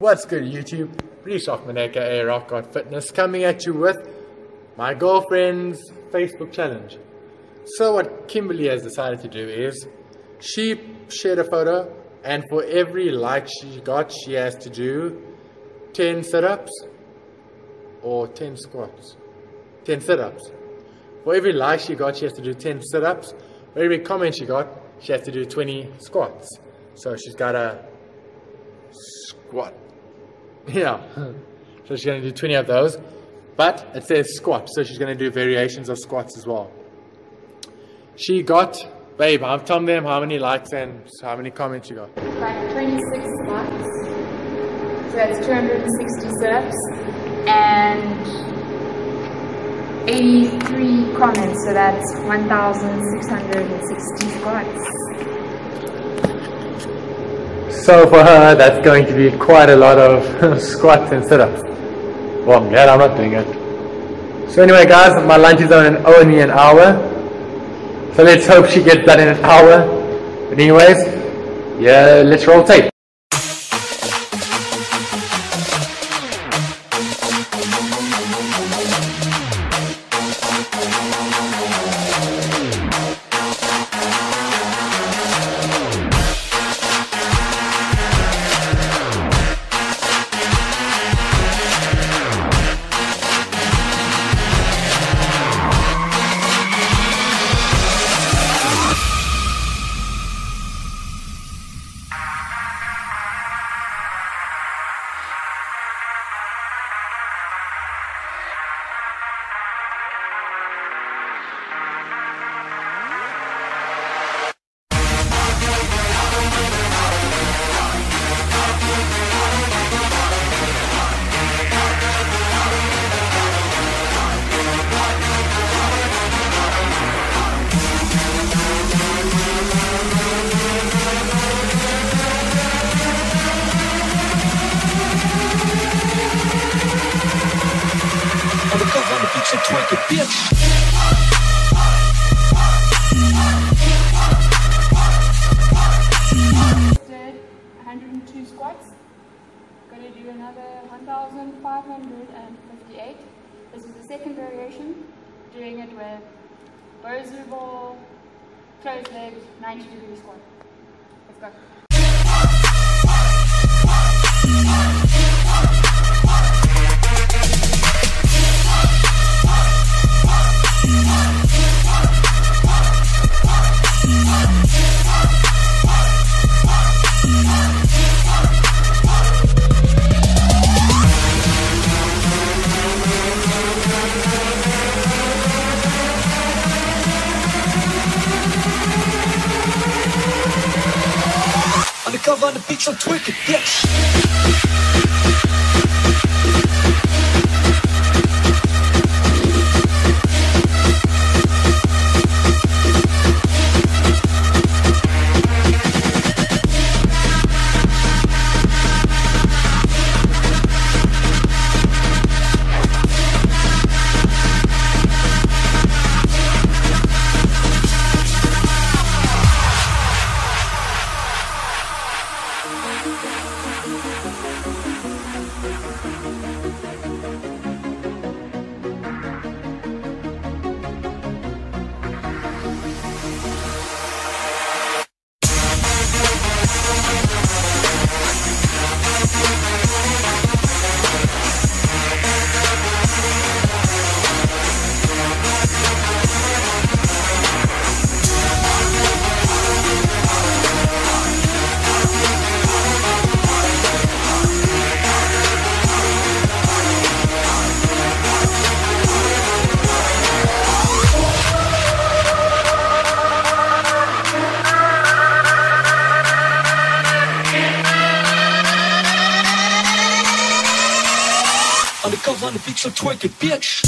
What's good, YouTube? Rishakmaneka, a Rock Hard Fitness, coming at you with my girlfriend's Facebook challenge. So what Kimberly has decided to do is, she shared a photo, and for every like she got, she has to do 10 sit-ups or 10 squats. 10 sit-ups. For every like she got, she has to do 10 sit-ups. For every comment she got, she has to do 20 squats. So she's got a squat. Yeah, so she's going to do 20 of those, but it says squat, so she's going to do variations of squats as well. She got, babe, I've told them how many likes and how many comments you got. Like 26 squats, so that's 260 sit-ups, and 83 comments, so that's 1,660 squats. So for her, that's going to be quite a lot of squats and sit-ups. Well, I'm glad I'm not doing it. So anyway, guys, my lunch is on in only an hour. So let's hope she gets that in an hour. But anyways, yeah, let's roll tape. Did 102 squats. Gonna do another 1,558. This is the second variation. Doing it with bosu ball, closed leg, 90-degree squat. Let's go. Undercover on the beach, I'm twerking, bitch. Undercover on the beach, so twerk it, bitch.